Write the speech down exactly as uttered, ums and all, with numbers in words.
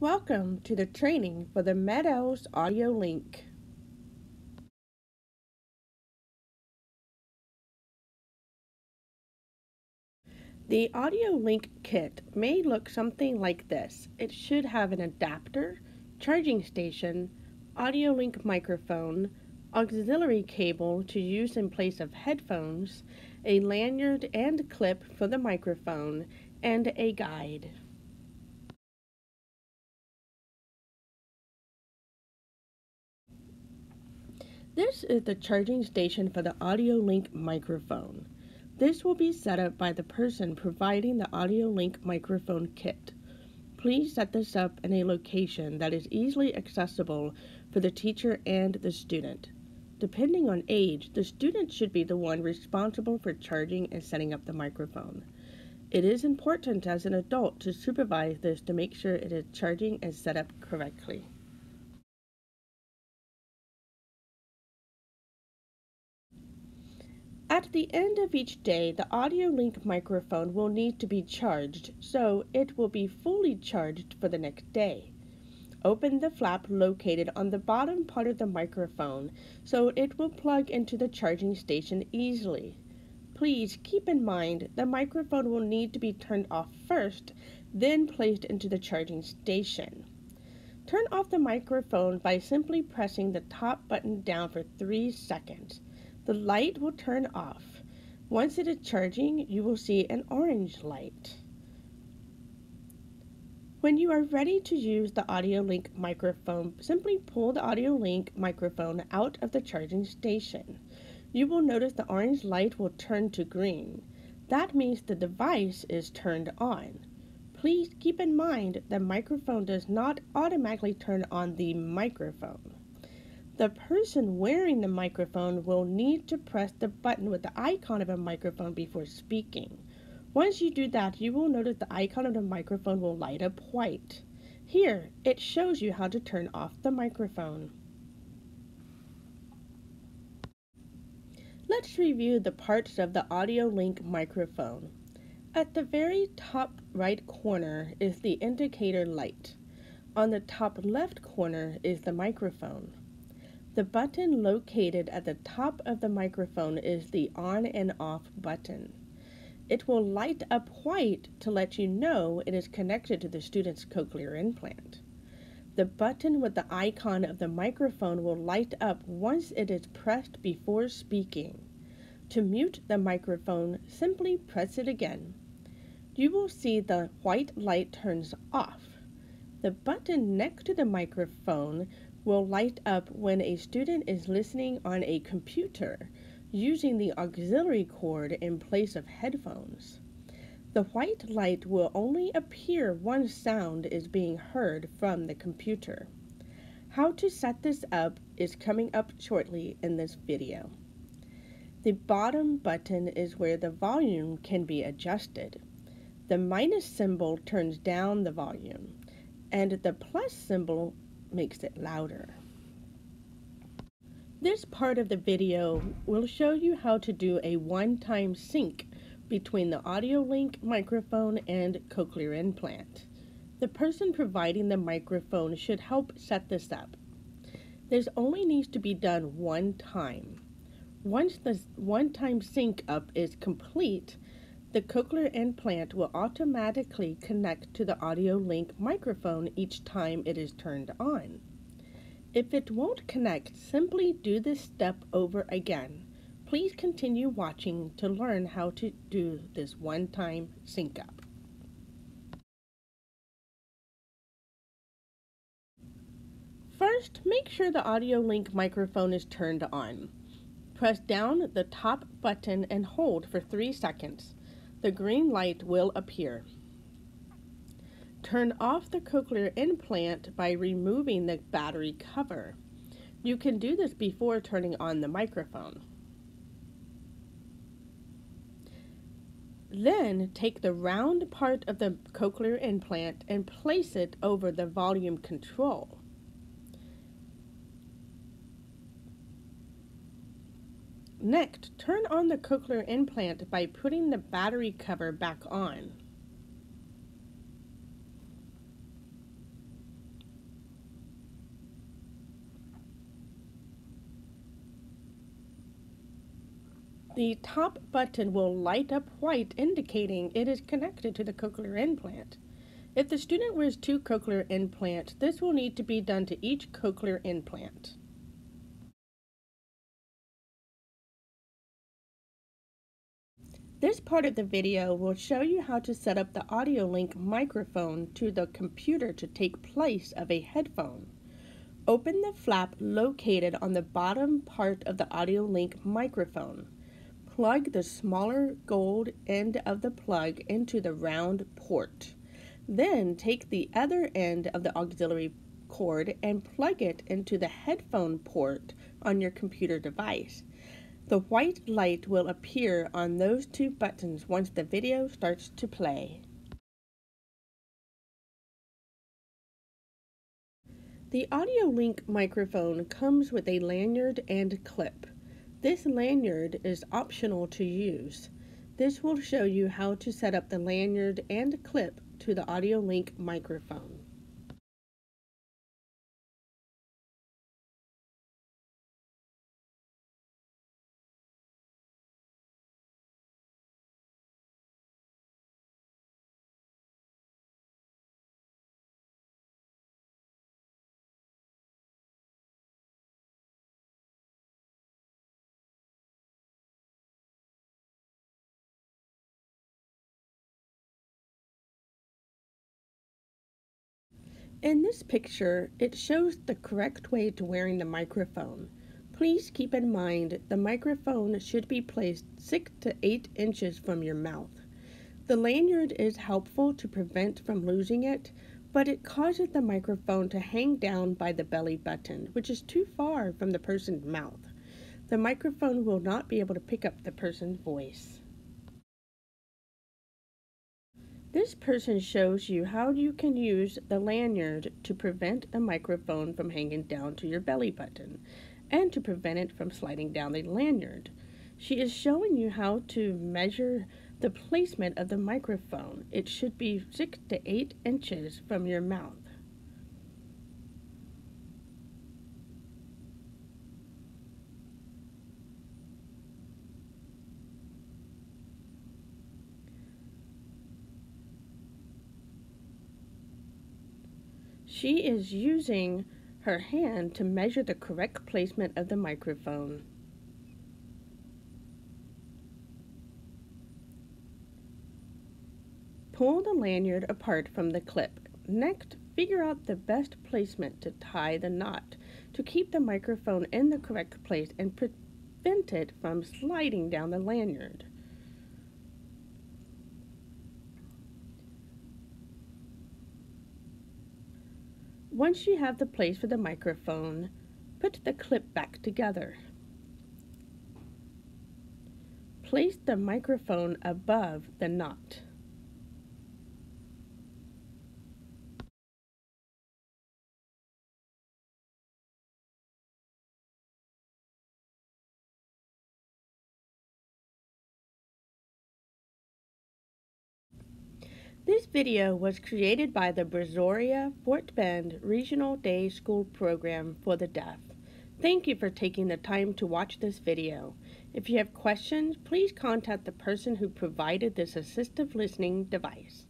Welcome to the training for the M E D-E L AudioLink. The AudioLink kit may look something like this. It should have an adapter, charging station, AudioLink microphone, auxiliary cable to use in place of headphones, a lanyard and clip for the microphone, and a guide. This is the charging station for the AudioLink microphone. This will be set up by the person providing the AudioLink microphone kit. Please set this up in a location that is easily accessible for the teacher and the student. Depending on age, the student should be the one responsible for charging and setting up the microphone. It is important as an adult to supervise this to make sure it is charging and set up correctly. At the end of each day, the AudioLink microphone will need to be charged, so it will be fully charged for the next day. Open the flap located on the bottom part of the microphone so it will plug into the charging station easily. Please keep in mind the microphone will need to be turned off first, then placed into the charging station. Turn off the microphone by simply pressing the top button down for three seconds. The light will turn off. Once it is charging, you will see an orange light. When you are ready to use the AudioLink microphone, simply pull the AudioLink microphone out of the charging station. You will notice the orange light will turn to green. That means the device is turned on. Please keep in mind the microphone does not automatically turn on the microphone. The person wearing the microphone will need to press the button with the icon of a microphone before speaking. Once you do that, you will notice the icon of the microphone will light up white. Here, it shows you how to turn off the microphone. Let's review the parts of the AudioLink microphone. At the very top right corner is the indicator light. On the top left corner is the microphone. The button located at the top of the microphone is the on and off button. It will light up white to let you know it is connected to the student's cochlear implant. The button with the icon of the microphone will light up once it is pressed before speaking. To mute the microphone, simply press it again. You will see the white light turns off. The button next to the microphone will light up when a student is listening on a computer using the auxiliary cord in place of headphones. The white light will only appear once sound is being heard from the computer. How to set this up is coming up shortly in this video. The bottom button is where the volume can be adjusted. The minus symbol turns down the volume, and the plus symbol makes it louder. This part of the video will show you how to do a one-time sync between the AudioLink microphone and cochlear implant. The person providing the microphone should help set this up. This only needs to be done one time. Once the one-time sync up is complete, the cochlear implant will automatically connect to the AudioLink microphone each time it is turned on. If it won't connect, simply do this step over again. Please continue watching to learn how to do this one-time sync up. First, make sure the AudioLink microphone is turned on. Press down the top button and hold for three seconds. The green light will appear. Turn off the cochlear implant by removing the battery cover. You can do this before turning on the microphone. Then take the round part of the cochlear implant and place it over the volume control. Next, turn on the cochlear implant by putting the battery cover back on. The top button will light up white, indicating it is connected to the cochlear implant. If the student wears two cochlear implants, this will need to be done to each cochlear implant. This part of the video will show you how to set up the AudioLink microphone to the computer to take place of a headphone. Open the flap located on the bottom part of the AudioLink microphone. Plug the smaller gold end of the plug into the round port. Then take the other end of the auxiliary cord and plug it into the headphone port on your computer device. The white light will appear on those two buttons once the video starts to play. The AudioLink microphone comes with a lanyard and clip. This lanyard is optional to use. This will show you how to set up the lanyard and clip to the AudioLink microphone. In this picture, it shows the correct way to wearing the microphone. Please keep in mind the microphone should be placed six to eight inches from your mouth. The lanyard is helpful to prevent from losing it, but it causes the microphone to hang down by the belly button, which is too far from the person's mouth. The microphone will not be able to pick up the person's voice. This person shows you how you can use the lanyard to prevent a microphone from hanging down to your belly button and to prevent it from sliding down the lanyard. She is showing you how to measure the placement of the microphone. It should be six to eight inches from your mouth. She is using her hand to measure the correct placement of the microphone. Pull the lanyard apart from the clip. Next, figure out the best placement to tie the knot to keep the microphone in the correct place and prevent it from sliding down the lanyard. Once you have the place for the microphone, put the clip back together. Place the microphone above the knot. This video was created by the Brazoria Fort Bend Regional Day School Program for the Deaf. Thank you for taking the time to watch this video. If you have questions, please contact the person who provided this assistive listening device.